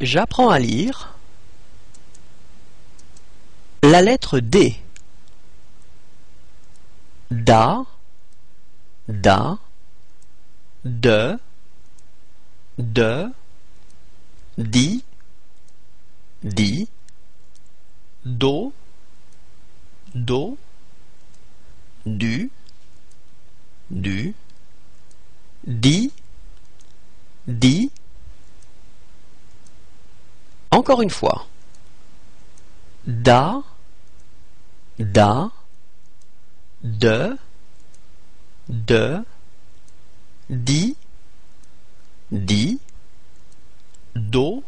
J'apprends à lire la lettre D. Da, da, de, de, di, di, do, do, du, du, di, di. Encore une fois. Da, da, de, di, di, do,